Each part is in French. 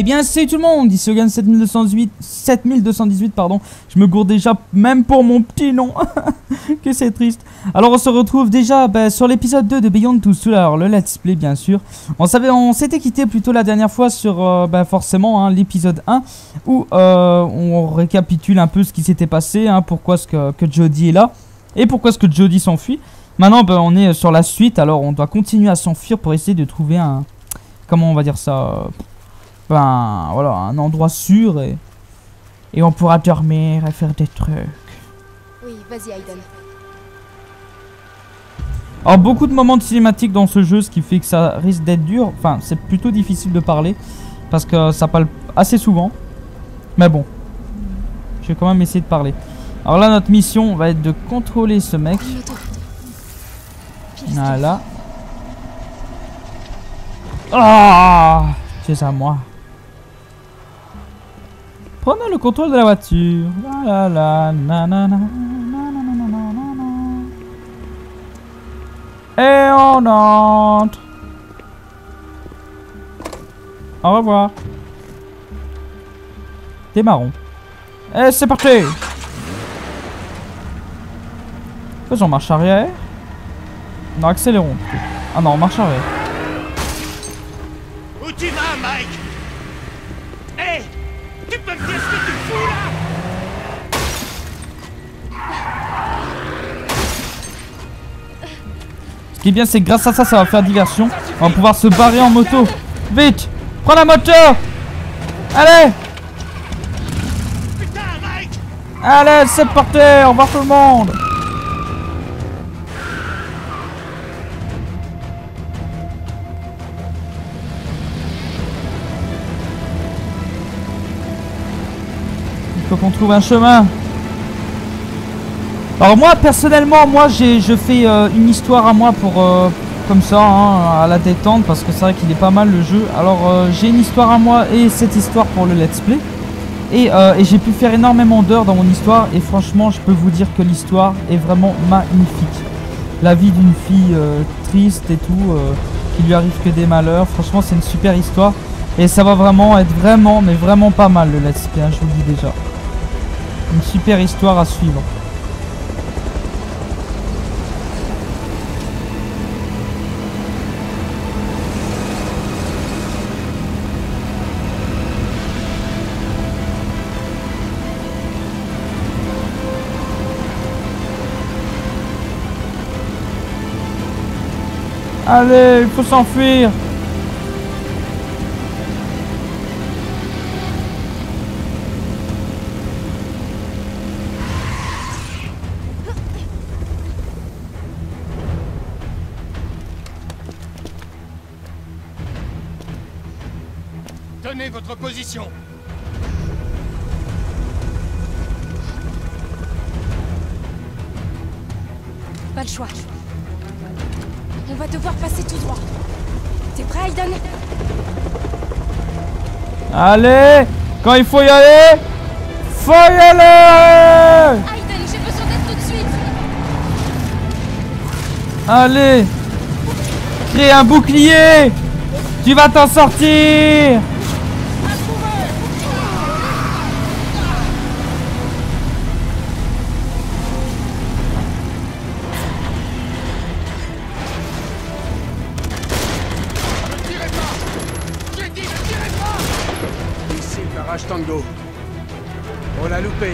Eh bien c'est tout le monde, dit Shogun 7218, pardon. Je me gourde déjà même pour mon petit nom. Que c'est triste. Alors on se retrouve déjà sur l'épisode 2 de Beyond Two Souls, alors le let's play bien sûr. On s'était quitté plutôt la dernière fois sur forcément l'épisode 1 où on récapitule un peu ce qui s'était passé, pourquoi est-ce que Jodie est là et pourquoi est-ce que Jodie s'enfuit. Maintenant on est sur la suite, alors on doit continuer à s'enfuir pour essayer de trouver un... Comment on va dire ça? Ben voilà, un endroit sûr et on pourra dormir et faire des trucs. Oui, vas-y Aiden. Alors beaucoup de moments de cinématique dans ce jeu, ce qui fait que ça risque d'être dur. Enfin, c'est plutôt difficile de parler parce que ça parle assez souvent. Mais bon, je vais quand même essayer de parler. Alors là, notre mission va être de contrôler ce mec. Voilà. Ah, c'est à moi. Prenez le contrôle de la voiture. La la la nanana, nanana. Et on entre. Au revoir. Démarrons. Et c'est parti. Faisons marche arrière. Non, accélérons. Ah non, marche arrière. Où tu vas, Mike? Hey, tu peux me dire ce que tu fous là? Ce qui est bien, c'est que grâce à ça, ça va faire diversion. On va pouvoir se barrer en moto. Vite, prends la moto. Allez. Putain, Mike. Allez, c'est parti. Au revoir tout le monde. Faut qu'on trouve un chemin. Alors moi personnellement, moi je fais une histoire à moi pour comme ça à la détente, parce que c'est vrai qu'il est pas mal le jeu. Alors j'ai une histoire à moi et cette histoire pour le let's play et j'ai pu faire énormément d'heures dans mon histoire et franchement je peux vous dire que l'histoire est vraiment magnifique. La vie d'une fille triste et tout qui lui arrive que des malheurs. Franchement c'est une super histoire et ça va vraiment être vraiment pas mal le let's play, je vous le dis déjà. Une super histoire à suivre. Allez, il faut s'enfuir. Votre position. Pas le choix. On va devoir passer tout droit. T'es prêt, Aiden? Allez, quand il faut y aller, faut y aller. Aiden, j'ai besoin d'aide tout de suite. Allez, crée un bouclier. Tu vas t'en sortir. On l'a loupé.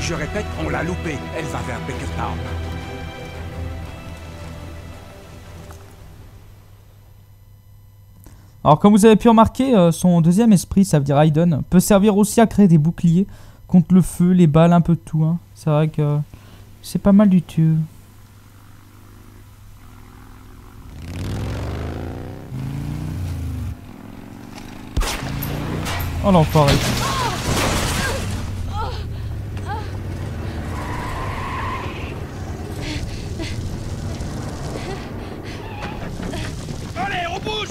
Je répète, on l'a loupé. Elle va vers Bakertown. Alors comme vous avez pu remarquer, son deuxième esprit, ça veut dire Aiden, peut servir aussi à créer des boucliers contre le feu, les balles, un peu de tout. C'est vrai que c'est pas mal du tout. Oh l'enfoiré. Allez, on bouge.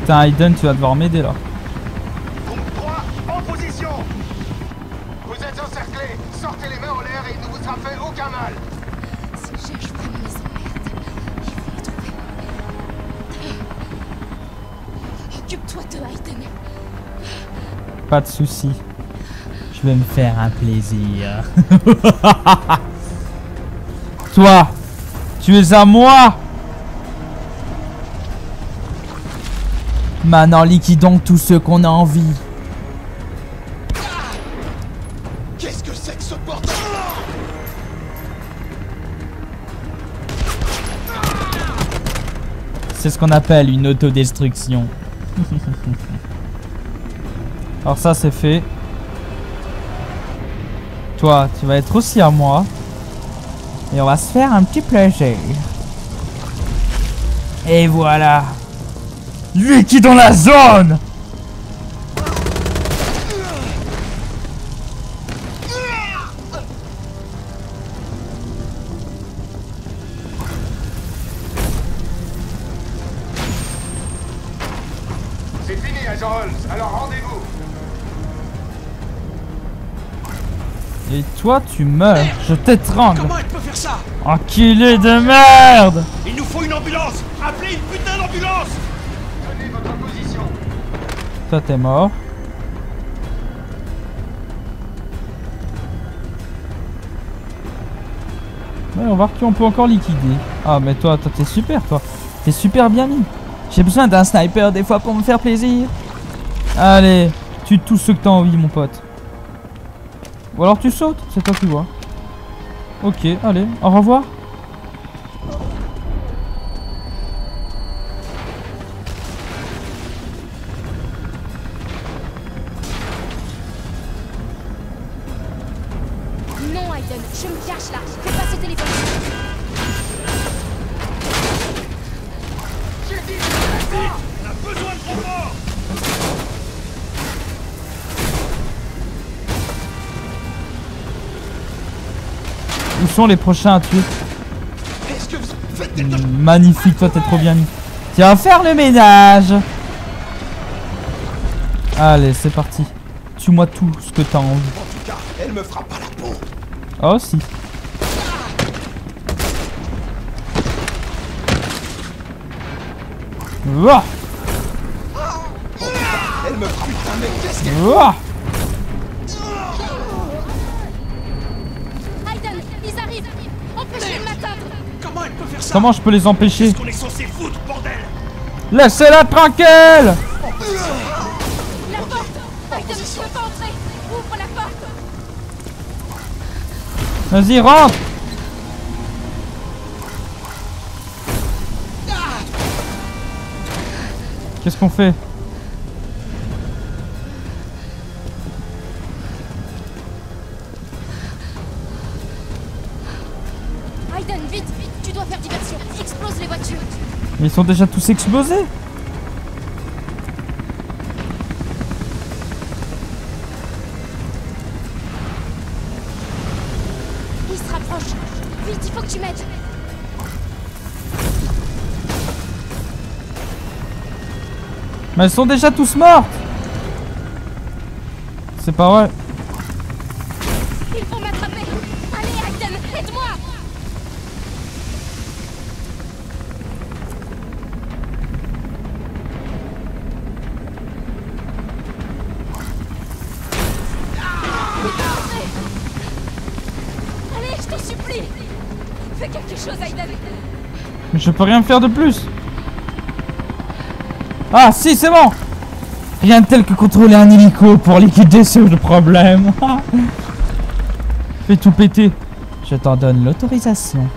Putain Aiden, tu vas devoir m'aider là. Groupe 3 en position. Vous êtes encerclés. Sortez les mains en l'air et il ne vous sera fait aucun mal. Si je cherche pas mes emmerdes, je vais les trouver. Occupe-toi de Aiden. Pas de soucis. Je vais me faire un plaisir. Toi, tu es à moi. Maintenant, liquidons tous ceux qu'on a envie. Qu'est-ce que c'est que ce bordel? C'est ce qu'on appelle une autodestruction. Alors ça, c'est fait. Toi, tu vas être aussi à moi. Et on va se faire un petit plaisir. Et voilà. Lui qui est dans la zone. C'est fini, Agent Holmes. Alors rendez-vous. Et toi, tu meurs. Je t'étrangle. Comment elle peut faire ça? Enculé de merde. Il nous faut une ambulance. Appelez une putain d'ambulance. Toi t'es mort. Ouais, on va voir qui on peut encore liquider. Ah mais toi t'es super, toi. T'es super bien mis. J'ai besoin d'un sniper des fois pour me faire plaisir. Allez, tue tous ceux que t'as envie mon pote. Ou alors tu sautes, c'est toi qui vois. Ok, allez, au revoir. Je me cache là, fais pas ce téléphone. J'ai dit, on a besoin de renforts. Où sont les prochains à tuer? Magnifique, toi t'es trop bien mis. Tiens, faire le ménage. Allez, c'est parti. Tue-moi tout ce que t'as envie. En tout cas, elle me frappe pas la peau. Ah oh, si. Ouah. Elle me frappe, putain, mais qu'est-ce qu'elle... Ouah. Aiden, ils arrivent. Empêchez-les de m'atteindre. Comment elle peut faire ça? Comment je peux les empêcher? Qu'est-ce qu'on est censé foutre, bordel? Laissez-la tranquille. La porte. Aiden, je peux pas entrer. Ouvre la porte. Vas-y, rentre! Qu'est-ce qu'on fait? Aiden, vite, vite, tu dois faire diversion. Explose les voitures. Mais ils sont déjà tous explosés. Vite, il faut que tu m'aides. Mais elles sont déjà tous mortes. C'est pas vrai. Ils vont m'attraper. Allez, Aiden, aide-moi. Allez, je te supplie. Fais quelque chose, Aiden. Mais je peux rien faire de plus. Ah si, c'est bon. Rien de tel que contrôler un hélico pour liquider ce problème. Fais tout péter. Je t'en donne l'autorisation.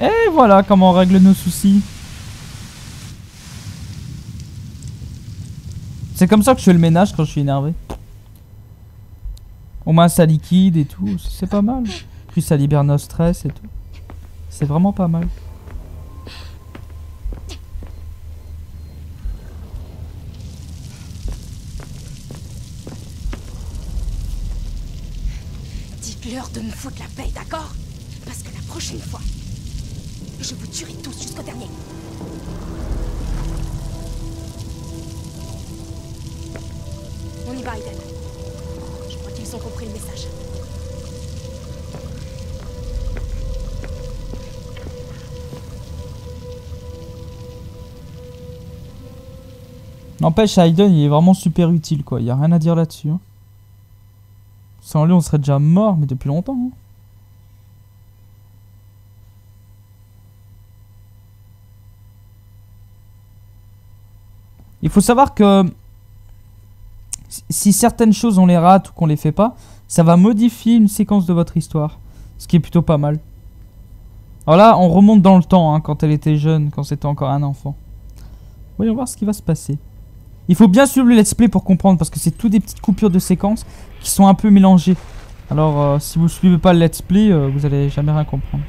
Et voilà comment on règle nos soucis. C'est comme ça que je fais le ménage quand je suis énervé. Au moins ça liquide et tout, c'est pas mal. Puis ça libère nos stress et tout. C'est vraiment pas mal. Dites-leur de me foutre la paix, d'accord? Parce que la prochaine fois, je vous tuerai tous jusqu'au dernier. On y va, Aiden. Je crois qu'ils ont compris le message. N'empêche, Aiden, il est vraiment super utile, quoi. Il n'y a rien à dire là-dessus. Hein. Sans lui, on serait déjà mort, mais depuis longtemps. Hein. Il faut savoir que si certaines choses on les rate ou qu'on les fait pas, ça va modifier une séquence de votre histoire. Ce qui est plutôt pas mal. Alors là, on remonte dans le temps, hein, quand elle était jeune, quand c'était encore un enfant. Voyons voir ce qui va se passer. Il faut bien suivre le let's play pour comprendre, parce que c'est toutes des petites coupures de séquences qui sont un peu mélangées. Alors si vous suivez pas le let's play, vous allez jamais rien comprendre.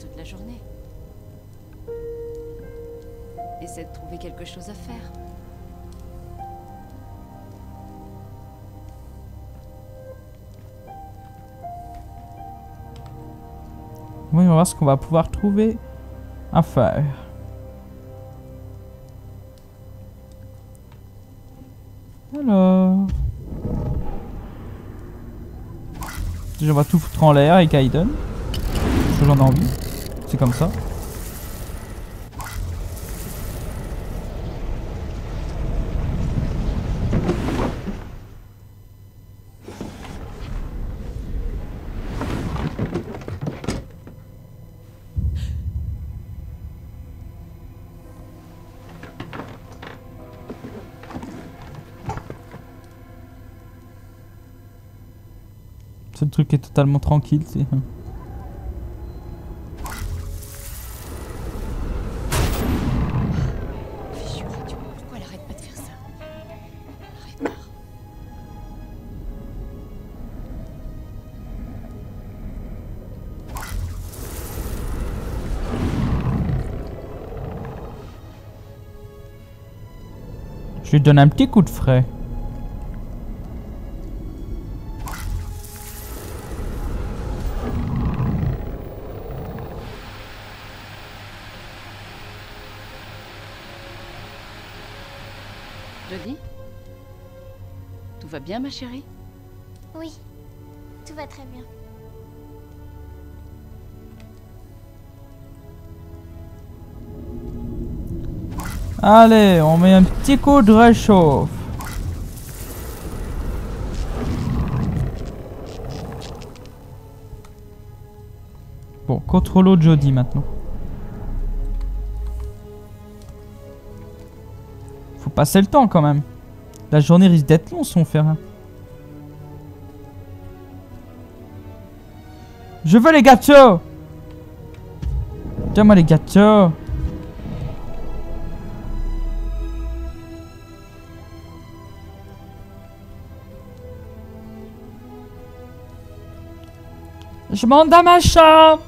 Toute la journée. Essaie de trouver quelque chose à faire. Oui, on va voir ce qu'on va pouvoir trouver à faire. Alors... déjà, on va tout foutre en l'air avec Aiden. J'en ai envie, c'est comme ça. Ce truc est totalement tranquille, c'est... Je lui donne un petit coup de frais. Jodie, tout va bien, ma chérie? Oui, tout va très bien. Allez, on met un petit coup de réchauffe. Bon, contrôlons Jodie maintenant. Faut passer le temps quand même. La journée risque d'être longue si on fait rien. Je veux les gâteaux. Tiens-moi les gâteaux. Je m'en dans ma chambre.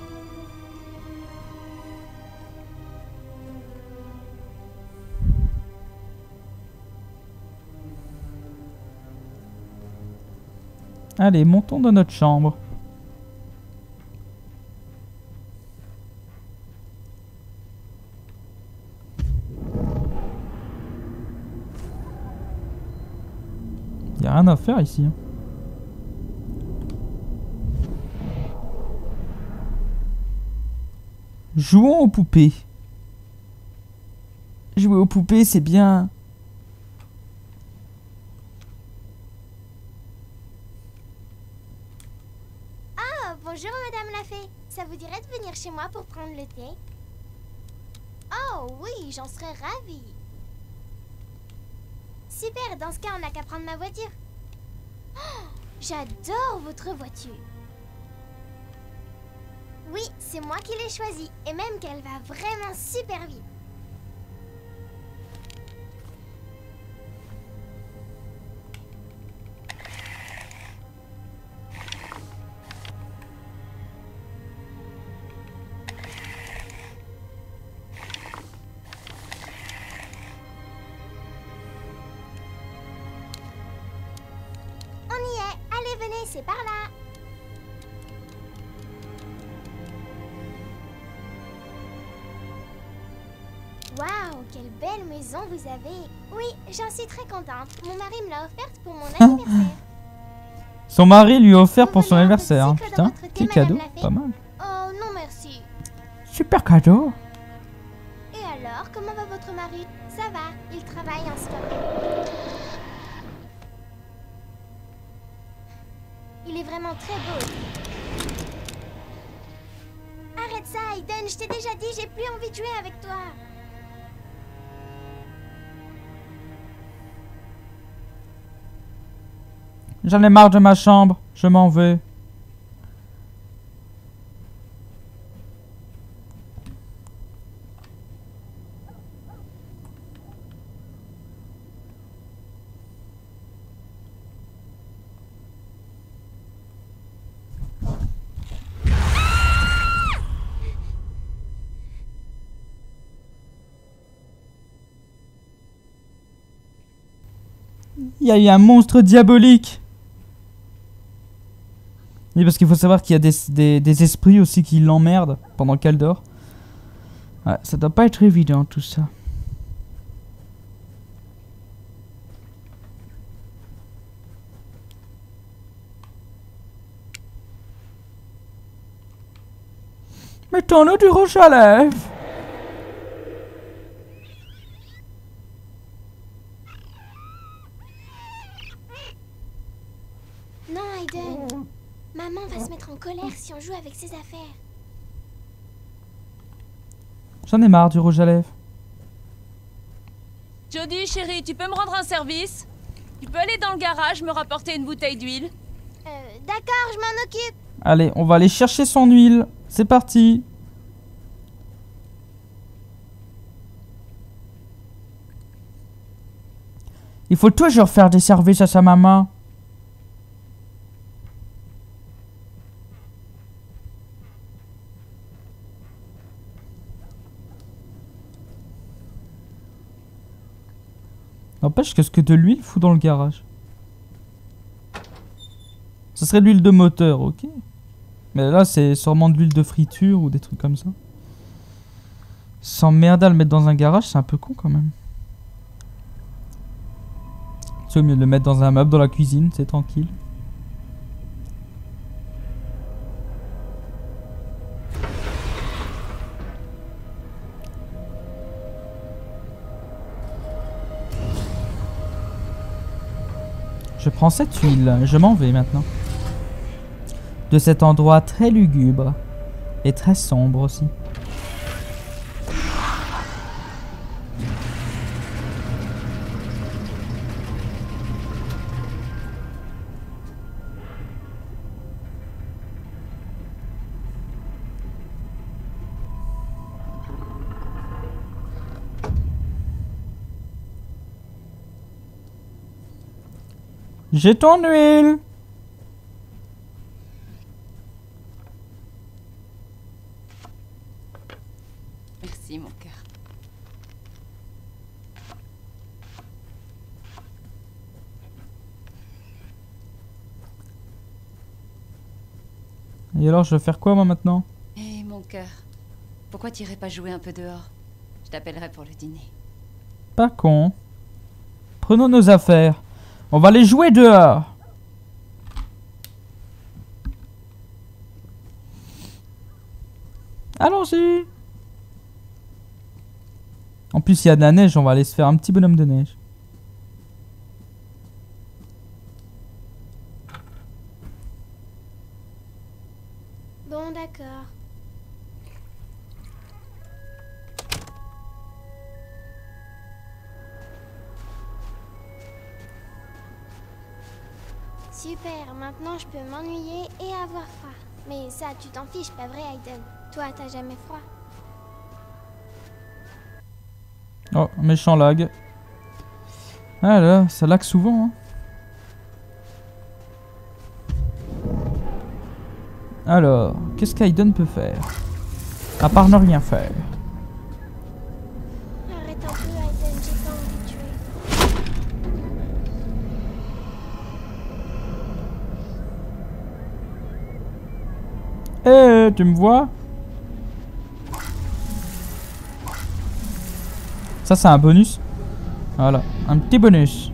Allez, montons dans notre chambre. Il n'y a rien à faire ici. Hein. Jouons aux poupées. Jouer aux poupées, c'est bien. Ah, bonjour madame la fée. Ça vous dirait de venir chez moi pour prendre le thé? Oh oui, j'en serais ravie. Super, dans ce cas, on n'a qu'à prendre ma voiture. Oh, j'adore votre voiture. Oui, c'est moi qui l'ai choisie, et même qu'elle va vraiment super vite. venez, c'est par là. Waouh, quelle belle maison vous avez. Oui, j'en suis très contente. Mon mari me l'a offerte pour mon anniversaire. Son mari lui a offert pour son anniversaire. Putain, quel cadeau, pas mal. Oh non merci. Super cadeau. Et alors, comment va votre mari? Ça va, il travaille en ce moment. Il est vraiment très beau. Arrête ça, Aiden, je t'ai déjà dit, j'ai plus envie de jouer avec toi. J'en ai marre de ma chambre, je m'en vais. Il y a eu un monstre diabolique. Oui, parce qu'il faut savoir qu'il y a des esprits aussi qui l'emmerdent pendant qu'elle dort. Ouais, ça doit pas être évident tout ça. Mettons-nous du rouge à lèvres. Non, Aiden. Maman va se mettre en colère si on joue avec ses affaires. J'en ai marre du rouge à lèvres. Jodie, chérie, tu peux me rendre un service? Tu peux aller dans le garage me rapporter une bouteille d'huile? D'accord, je m'en occupe. Allez, on va aller chercher son huile. C'est parti. Il faut toujours faire des services à sa maman. N'empêche que ce que de l'huile fout dans le garage. Ce serait de l'huile de moteur, ok. Mais là, c'est sûrement de l'huile de friture ou des trucs comme ça. S'emmerder à le mettre dans un garage, c'est un peu con quand même. C'est au mieux de le mettre dans un meuble, dans la cuisine, c'est tranquille. Je prends cette huile, je m'en vais maintenant. De cet endroit très lugubre et très sombre aussi. J'ai ton huile. Merci mon cœur. Et alors je vais faire quoi moi maintenant? Eh mon cœur, pourquoi t'irais pas jouer un peu dehors? Je t'appellerai pour le dîner. Pas con. Prenons nos affaires. On va aller jouer dehors. Allons-y. En plus, il y a de la neige, on va aller se faire un petit bonhomme de neige. Bon, d'accord. Super, maintenant je peux m'ennuyer et avoir froid. Mais ça, tu t'en fiches, pas vrai, Aiden? Toi, t'as jamais froid. Oh, méchant lag. Ah là, ça lag souvent. Hein. Alors, qu'est-ce qu'Aiden peut faire? À part ne rien faire. Arrête un peu, Aiden, j'ai pas envie de tuer. fait, tu me vois? Ça, c'est un bonus. Voilà, un petit bonus.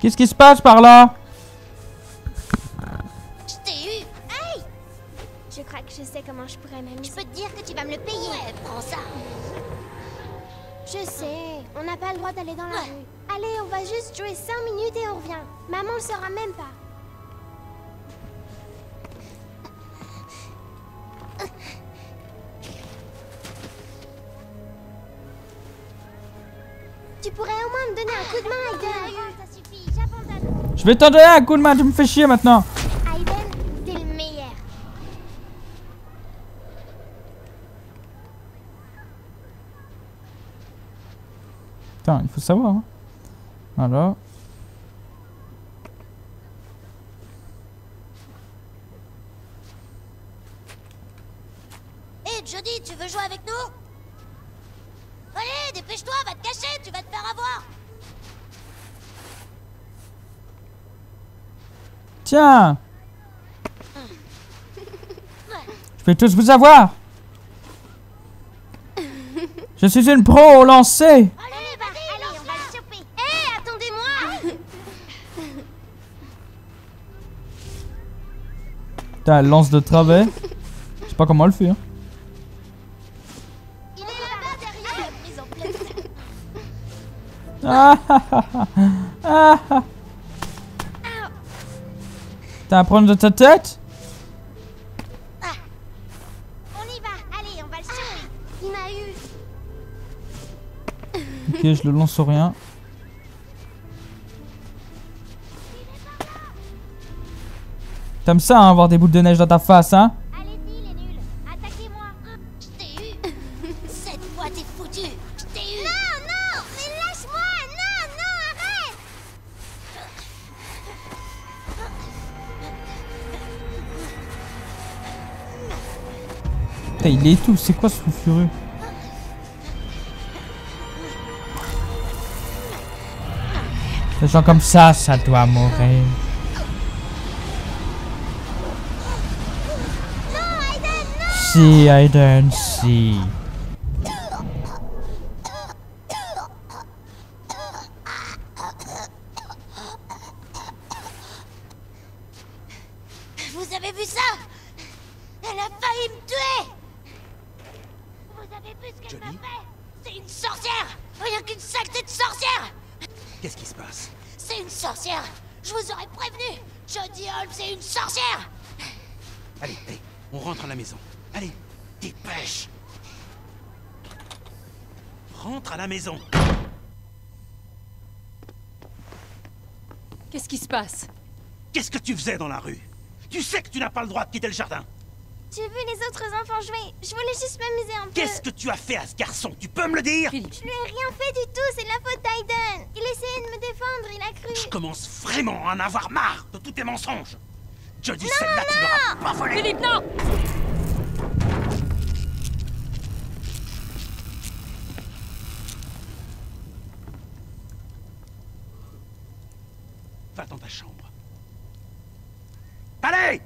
Qu'est-ce qui se passe par là? Je t'ai eu. Hey, je crois que je sais comment je pourrais m'amuser. Je peux te dire que tu vas me le payer. Ouais, prends ça. Je sais, on n'a pas le droit d'aller dans la rue. Allez, on va juste jouer 5 minutes et on revient. Maman le saura même pas. Tu pourrais au moins me donner un coup de main, Aiden. Je vais t'en donner un coup de main, tu me fais chier maintenant. Aiden, t'es le meilleur. Putain, il faut savoir. Hein. Voilà. Hé, Jodie, tu veux jouer avec nous? Allez, dépêche-toi, va te cacher, tu vas te faire avoir. Tiens, je vais tous vous avoir. Je suis une pro au lancer. Allez, allez, on va le choper. Hé, attendez-moi. Putain, elle lance de travers. Je sais pas comment elle fait. Hein. Il est là-bas derrière la prise en place. T'as à prendre de ta tête? On y va, allez, on va le chercher. Il m'a eu. Ok, je le lance au rien. T'aimes ça, hein, avoir des boules de neige dans ta face, hein? Allez-y, les nuls, attaquez-moi. Je t'ai eu. Cette fois, t'es foutu. Je t'ai eu. Non, non, mais lâche-moi. Non, non, arrête. Il est tout, c'est quoi ce fou furieux? Des gens comme ça, ça doit mourir. Non, Aiden, non! Si, Aiden, si. Vous avez vu ça? Elle a failli me tuer! Vous avez vu ce qu'elle m'a fait? C'est une sorcière! Rien qu'une sactée de sorcière! Qu'est-ce qui se passe? C'est une sorcière! Je vous aurais prévenu! Jodie Holmes, c'est une sorcière! Allez, allez, on rentre à la maison. Allez, dépêche! Rentre à la maison! Qu'est-ce qui se passe? Qu'est-ce que tu faisais dans la rue? Tu sais que tu n'as pas le droit de quitter le jardin! J'ai vu les autres enfants jouer, je voulais juste m'amuser un peu. Qu'est-ce que tu as fait à ce garçon? Tu peux me le dire? Je lui ai rien fait du tout, c'est de la faute d'Aiden. Il essayait de me défendre, il a cru. Je commence vraiment à en avoir marre de tous tes mensonges. Jodie, celle-là, tu l'auras pas volée. Philippe, non! Va dans ta chambre. Allez!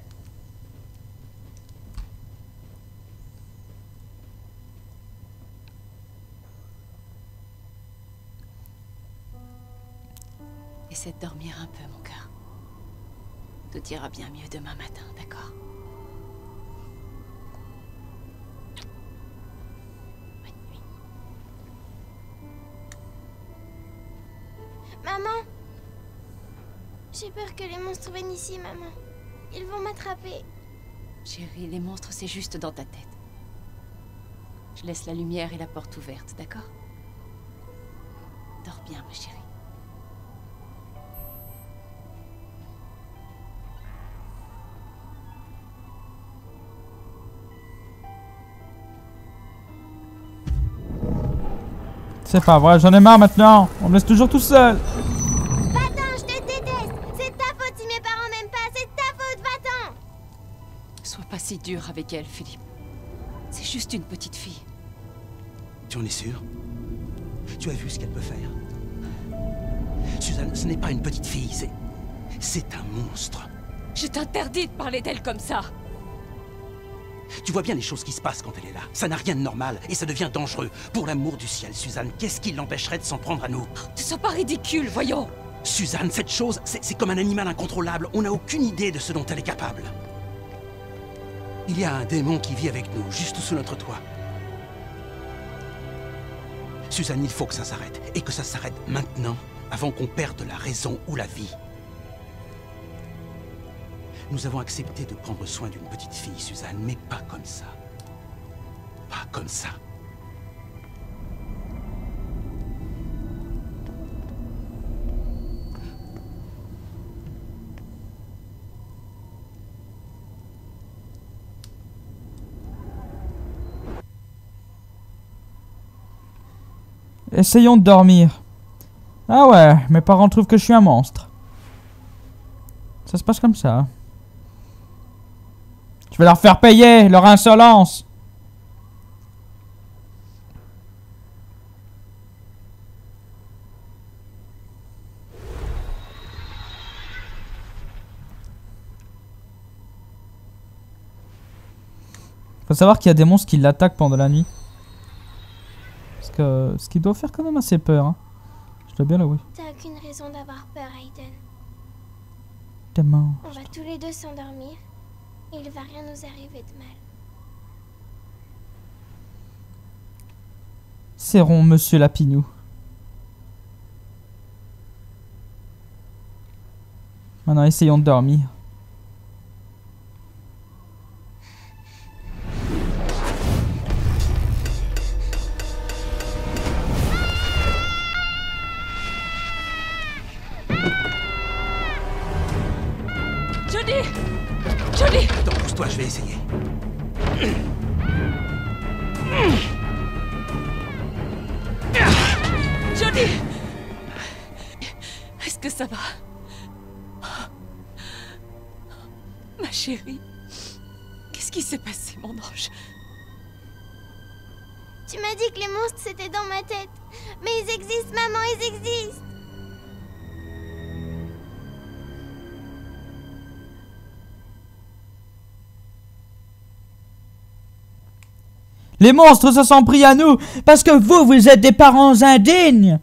Essaie de dormir un peu, mon cœur. Tout ira bien mieux demain matin, d'accord? Bonne nuit. Maman! J'ai peur que les monstres viennent ici, maman. Ils vont m'attraper. Chérie, les monstres, c'est juste dans ta tête. Je laisse la lumière et la porte ouverte, d'accord? Dors bien, ma chérie. C'est pas vrai, j'en ai marre maintenant. On me laisse toujours tout seul. Va-t'en, je te déteste. C'est ta faute si mes parents m'aiment pas. C'est ta faute, va-t'en. Sois pas si si dur avec elle, Philippe. C'est juste une petite fille. Tu en es sûr? Tu as vu ce qu'elle peut faire? Suzanne, ce n'est pas une petite fille, c'est un monstre. Je t'interdis de parler d'elle comme ça. Tu vois bien les choses qui se passent quand elle est là. Ça n'a rien de normal et ça devient dangereux. Pour l'amour du ciel, Suzanne, qu'est-ce qui l'empêcherait de s'en prendre à nous? Ne sois pas ridicule, voyons. Suzanne, cette chose, c'est comme un animal incontrôlable. On n'a aucune idée de ce dont elle est capable. Il y a un démon qui vit avec nous, juste sous notre toit. Suzanne, il faut que ça s'arrête. Et que ça s'arrête maintenant, avant qu'on perde la raison ou la vie. Nous avons accepté de prendre soin d'une petite fille, Suzanne, mais pas comme ça. Pas comme ça. Essayons de dormir. Ah ouais, mes parents trouvent que je suis un monstre. Ça se passe comme ça. Je vais leur faire payer leur insolence. Faut savoir qu'il y a des monstres qui l'attaquent pendant la nuit. Parce que ce qui doit faire quand même assez peur. Hein. Je dois bien l'avouer. T'as aucune raison d'avoir peur, Aiden. T'es mort. On va tous les deux s'endormir. Il va rien nous arriver de mal. Serrons Monsieur Lapinou. Maintenant, essayons de dormir. Les monstres se sont pris à nous parce que vous, vous êtes des parents indignes.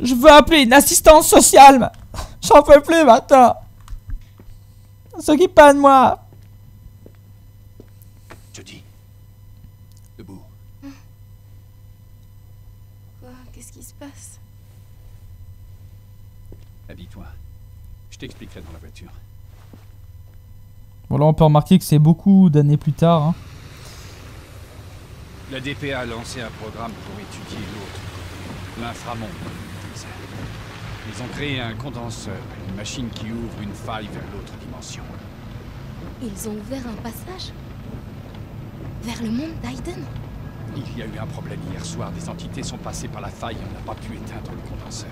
Je veux appeler une assistance sociale. J'en peux plus maintenant. S'occupe pas de moi. Jodie, debout. Quoi? Qu'est-ce qui se passe? Habille-toi. Je t'expliquerai dans la voiture. Bon là on peut remarquer que c'est beaucoup d'années plus tard. Hein. La DPA a lancé un programme pour étudier l'autre. L'inframonde. Ils ont créé un condenseur, une machine qui ouvre une faille vers l'autre dimension. Ils ont ouvert un passage? Vers le monde d'Aiden? Il y a eu un problème hier soir. Des entités sont passées par la faille et on n'a pas pu éteindre le condenseur.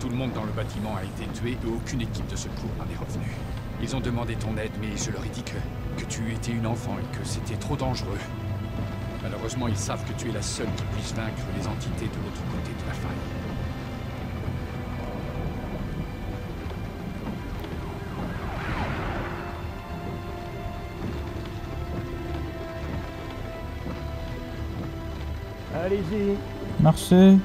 Tout le monde dans le bâtiment a été tué et aucune équipe de secours n'en est revenue. Ils ont demandé ton aide, mais je leur ai dit que tu étais une enfant et que c'était trop dangereux. Malheureusement, ils savent que tu es la seule qui puisse vaincre les entités de l'autre côté de la faille. Allez-y. Marchez.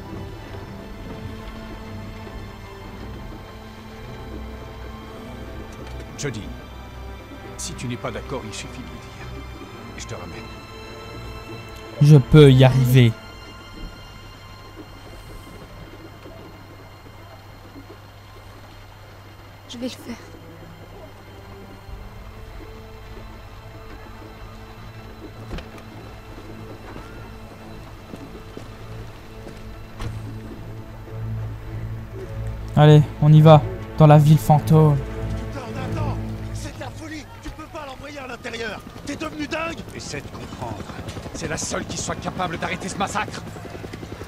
Je dis, si tu n'es pas d'accord, il suffit de le dire. Je te ramène. Je peux y arriver. Je vais le faire. Allez, on y va. Dans la ville fantôme. Essaie de comprendre. C'est la seule qui soit capable d'arrêter ce massacre.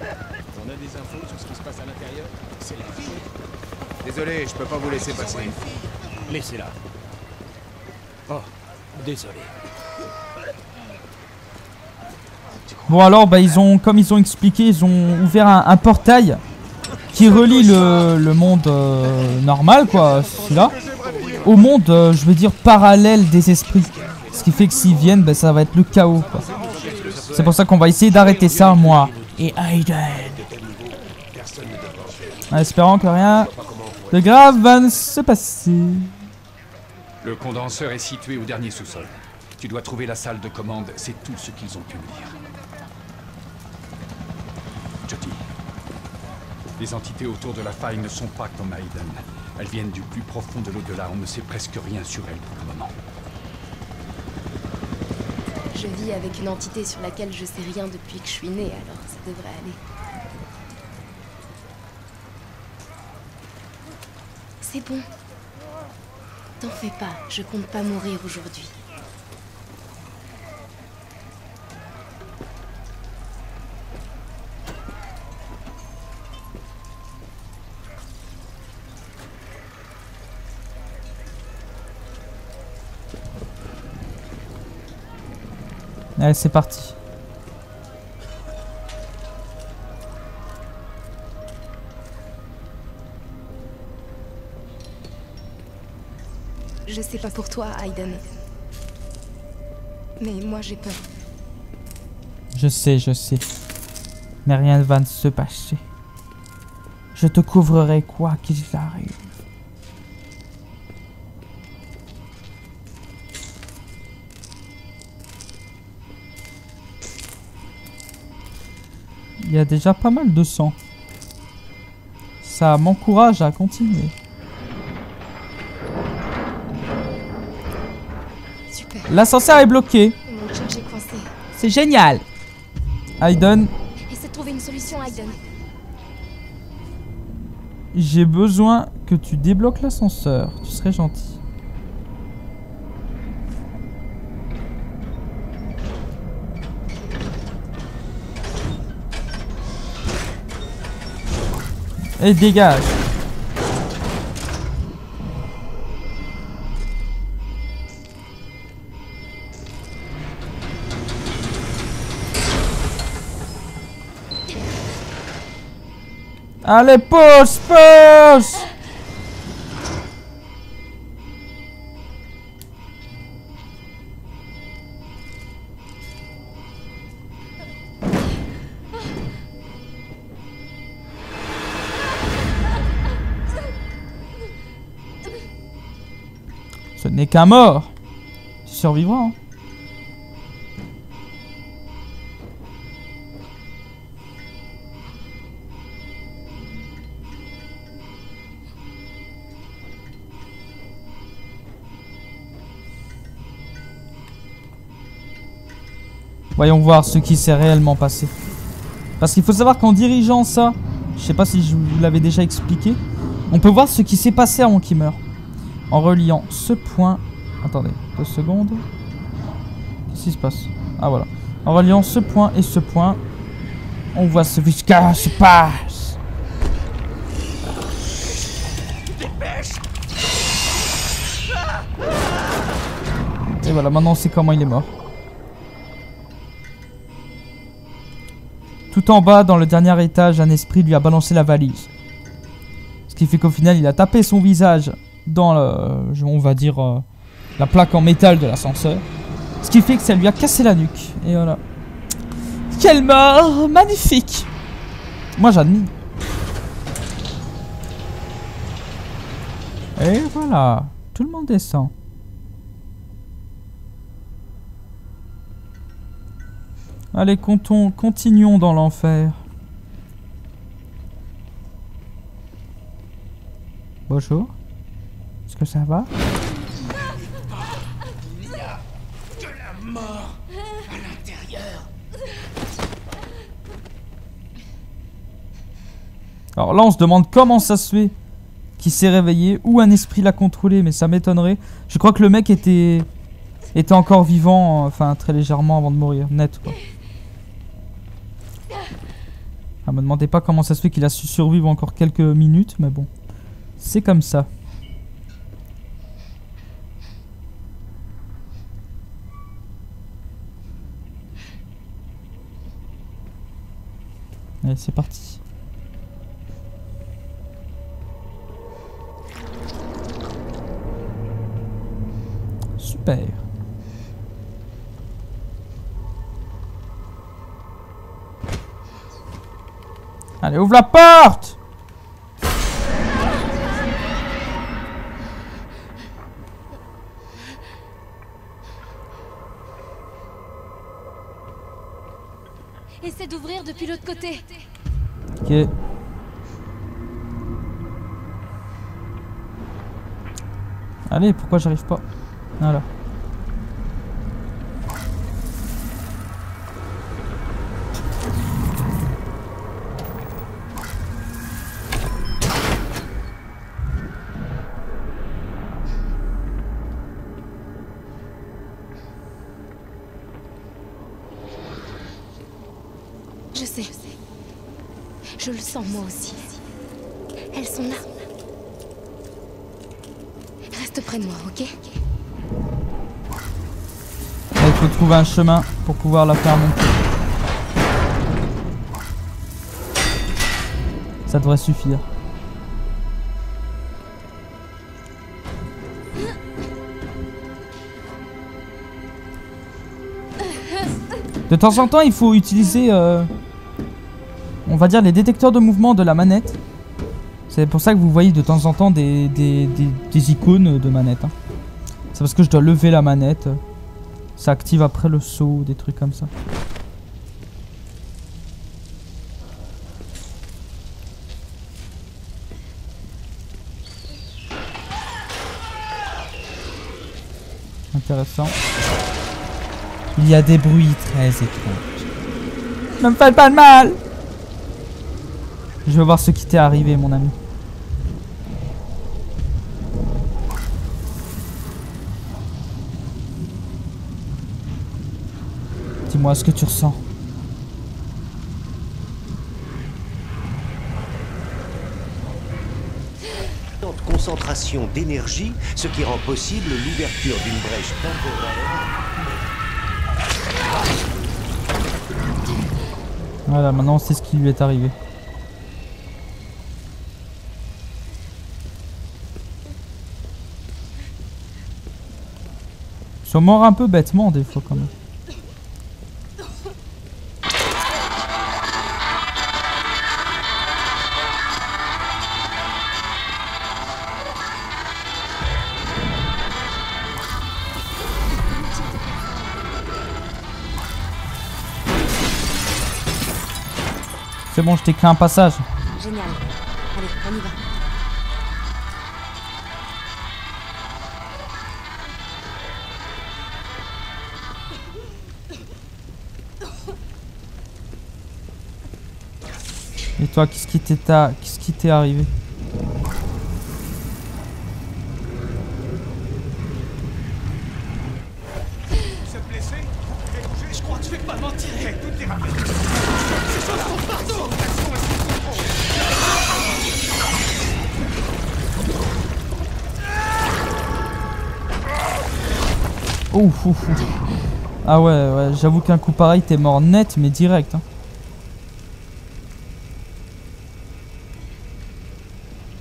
On a des infos sur ce qui se passe à l'intérieur. C'est la fille. Désolé, je peux pas vous laisser passer. Laissez-la. Oh, désolé. Bon alors, bah, ils ont, comme ils ont expliqué, ils ont ouvert un portail qui relie le monde normal, quoi, celui-là, au monde, je veux dire, parallèle des esprits. Ce qui fait que s'ils viennent, bah, ça va être le chaos, quoi. C'est pour ça qu'on va essayer d'arrêter ça, moi et Aiden. En espérant que rien de grave va ne se passer. Le condenseur est situé au dernier sous-sol. Tu dois trouver la salle de commande, c'est tout ce qu'ils ont pu me dire. Jodie, les entités autour de la faille ne sont pas comme Aiden. Elles viennent du plus profond de l'au-delà, on ne sait presque rien sur elles pour le moment. Je vis avec une entité sur laquelle je sais rien depuis que je suis née, alors ça devrait aller. C'est bon. T'en fais pas, je compte pas mourir aujourd'hui. Allez, c'est parti. Je sais pas pour toi, Aiden. Mais moi, j'ai peur. Je sais. Mais rien ne va ne se passer. Je te couvrirai quoi qu'il arrive. Il y a déjà pas mal de sang. Ça m'encourage à continuer. L'ascenseur est bloqué. C'est génial. Aiden. Essaie de trouver une solution, Aiden. J'ai besoin que tu débloques l'ascenseur. Tu serais gentil. Et dégage. Allez, pousse. Ce n'est qu'un mort. Tu survivras. Hein. Voyons voir ce qui s'est réellement passé. Parce qu'il faut savoir qu'en dirigeant ça, je sais pas si je vous l'avais déjà expliqué, on peut voir ce qui s'est passé avant qu'il meure. En reliant ce point... Attendez, 2 secondes. Qu'est-ce qui se passe? Ah voilà. En reliant ce point et ce point, on voit ce qui se passe. Et voilà, maintenant on sait comment il est mort. Tout en bas, dans le dernier étage, un esprit lui a balancé la valise. Ce qui fait qu'au final, il a tapé son visage dans le, on va dire, la plaque en métal de l'ascenseur. Ce qui fait que ça lui a cassé la nuque. Et voilà. Quelle mort magnifique. Moi j'admire. Et voilà. Tout le monde descend. Allez, continuons dans l'enfer. Bonjour. Est-ce que ça va? Il y a de la mort à l'intérieur. Alors là, on se demande comment ça se fait qu'il s'est réveillé ou un esprit l'a contrôlé, mais ça m'étonnerait. Je crois que le mec était encore vivant, enfin très légèrement avant de mourir, net quoi. Ah, me demandez pas comment ça se fait qu'il a su survivre encore quelques minutes, mais bon, c'est comme ça. Allez, c'est parti. Super. Allez, ouvre la porte! Essaie d'ouvrir depuis l'autre côté. Ok. Allez, pourquoi j'arrive pas? Voilà. Je le sens moi aussi. Elles sont là. Reste près de moi, ok? Il faut trouver un chemin pour pouvoir la faire monter. Ça devrait suffire. De temps en temps, il faut utiliser... on va dire les détecteurs de mouvement de la manette. C'est pour ça que vous voyez de temps en temps des icônes de manette. Hein. C'est parce que je dois lever la manette. Ça active après le saut, des trucs comme ça. Intéressant. Il y a des bruits très étranges. Ne me faites pas de mal! Je veux voir ce qui t'est arrivé, mon ami. Dis-moi ce que tu ressens. Concentration d'énergie, ce qui rend possible l'ouverture d'une brèche temporaire. Voilà, maintenant on sait ce qui lui est arrivé. Je mords un peu bêtement des fois quand même. C'est bon, je t'écris un passage. Génial. Allez, on y va. Et toi, qu'est-ce qui t'est arrivé? Vous êtes blessé? Je crois que je vais pas mentir. Toutes les rappels. Ces choses sont partout. Ouf, ouf, ouf. Ah ouais, ouais, j'avoue qu'un coup pareil, t'es mort net, mais direct. Hein.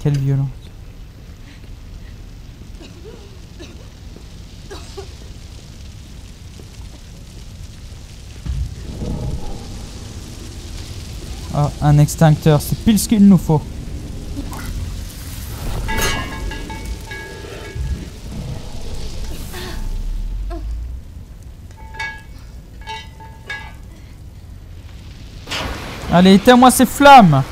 Quelle violence. Ah, un extincteur, c'est pile ce qu'il nous faut. Allez, éteins-moi ces flammes!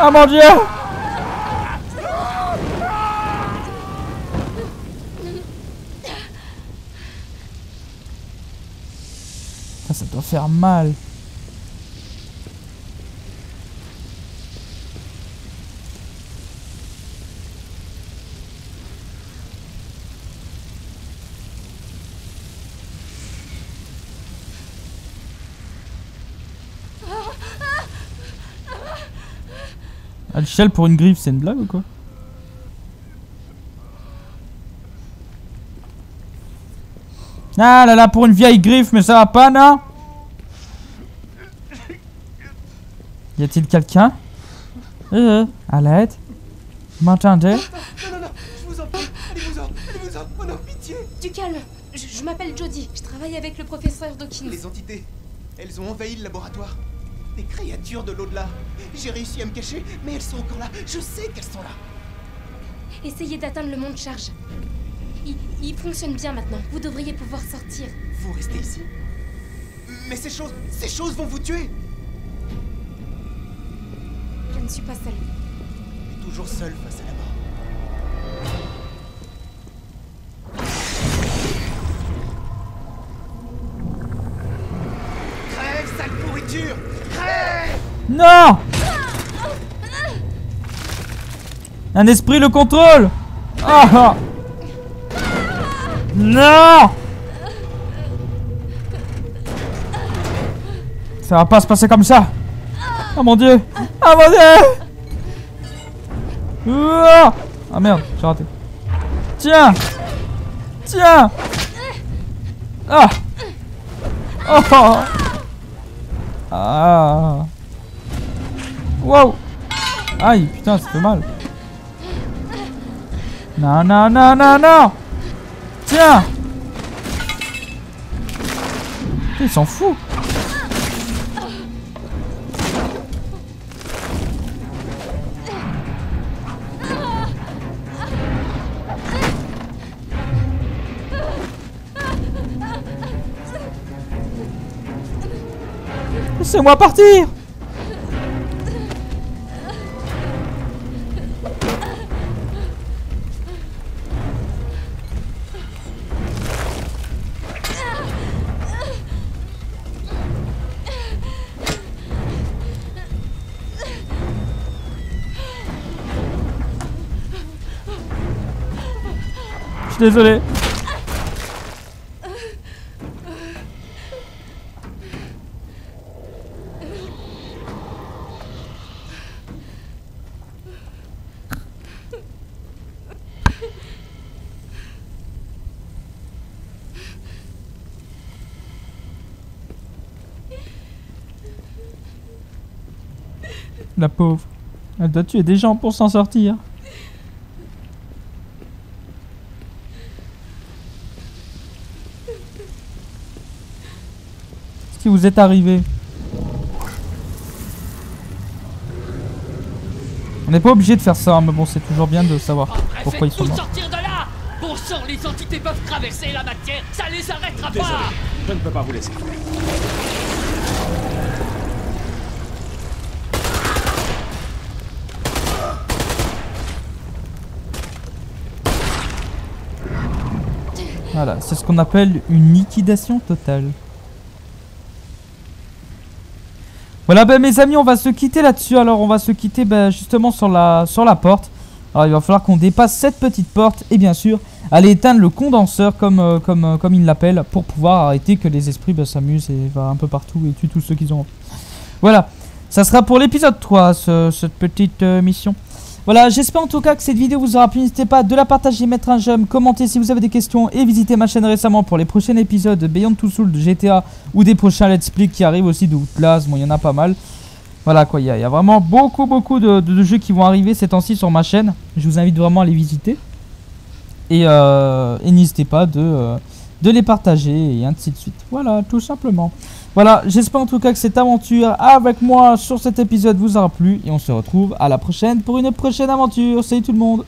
Oh mon Dieu! Ça doit faire mal. Ah, le châle pour une griffe, c'est une blague ou quoi? Ah là là, pour une vieille griffe, mais ça va pas, non? Y a-t-il quelqu'un? À l'aide? Vous m'entendez? Non, non, non, je vous en prie, allez-vous-en, oh non, pitié! Du calme, je m'appelle Jodie, je travaille avec le professeur Dawkins. Les entités, elles ont envahi le laboratoire. Des créatures de l'au-delà. J'ai réussi à me cacher, mais elles sont encore là, je sais qu'elles sont là. Essayez d'atteindre le monde charge. Il fonctionne bien maintenant. Vous devriez pouvoir sortir. Vous restez ici? Mais ces choses vont vous tuer! Je ne suis pas seule. Je suis toujours seule face à la mort. Crève, sale pourriture! Crève! Non! Un esprit le contrôle! Oh! Non! Ça va pas se passer comme ça! Oh mon dieu! Oh mon dieu! Ah oh, merde, j'ai raté. Tiens! Tiens! Ah! Oh! Ah! Wow! Aïe, putain, ça fait mal! Non, non, non, non, non! Tiens! Il s'en fout! Laissez-moi partir! Désolé. La pauvre. Elle doit tuer des gens pour s'en sortir. Vous êtes arrivé. On n'est pas obligé de faire ça, hein, mais bon, c'est toujours bien de savoir pourquoi ils sont morts. Sortir de là! Bon sang, les entités peuvent traverser la matière, ça les arrêtera pas. Je ne peux pas vous laisser. Voilà, c'est ce qu'on appelle une liquidation totale. Voilà, ben mes amis, on va se quitter là-dessus. Alors on va se quitter ben, justement sur la porte. Alors il va falloir qu'on dépasse cette petite porte et bien sûr aller éteindre le condenseur comme il l'appelle, pour pouvoir arrêter que les esprits ben, s'amusent et va un peu partout et tuent tous ceux qu'ils ont envie. Voilà, ça sera pour l'épisode 3 cette petite mission. Voilà, j'espère en tout cas que cette vidéo vous aura plu. N'hésitez pas à la partager, mettre un j'aime, commenter si vous avez des questions et visiter ma chaîne récemment pour les prochains épisodes de Beyond Two Souls, de GTA ou des prochains Let's Play qui arrivent aussi de Outlast. Bon, il y en a pas mal. Voilà quoi, il y a vraiment beaucoup de jeux qui vont arriver ces temps-ci sur ma chaîne. Je vous invite vraiment à les visiter. Et n'hésitez pas de les partager et ainsi de suite. Voilà, tout simplement. Voilà, j'espère en tout cas que cette aventure avec moi sur cet épisode vous aura plu. Et on se retrouve à la prochaine pour une prochaine aventure. Salut tout le monde!